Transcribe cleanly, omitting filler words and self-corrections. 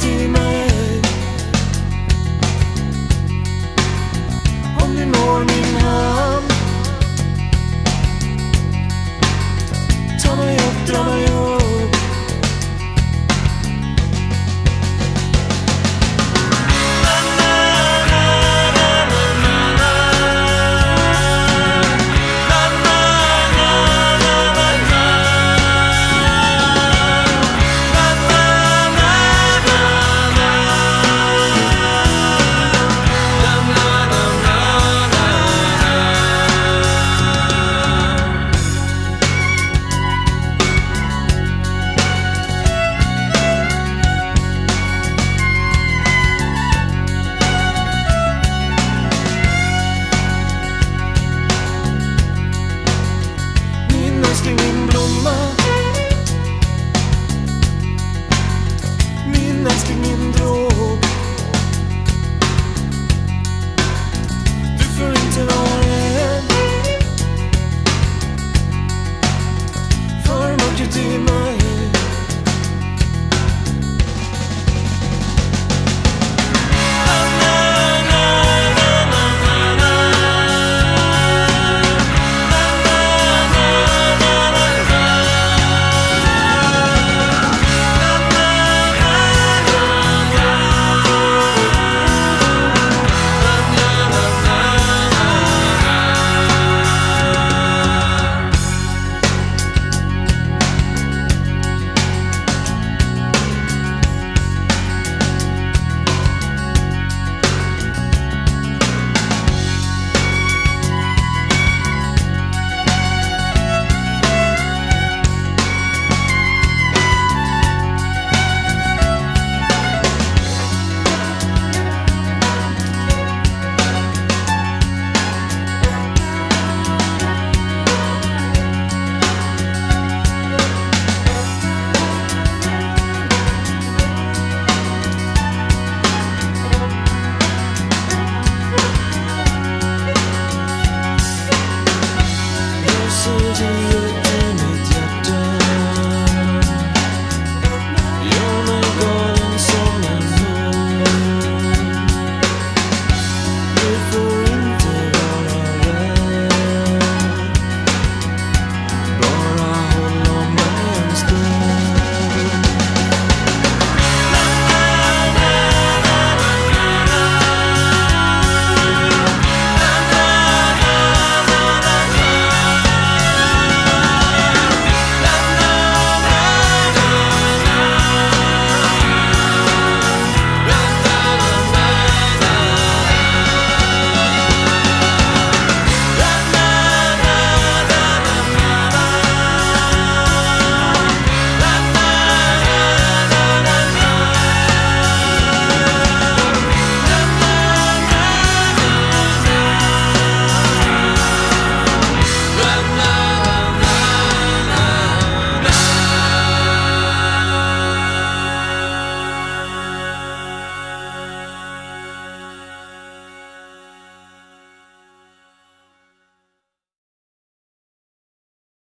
Demon.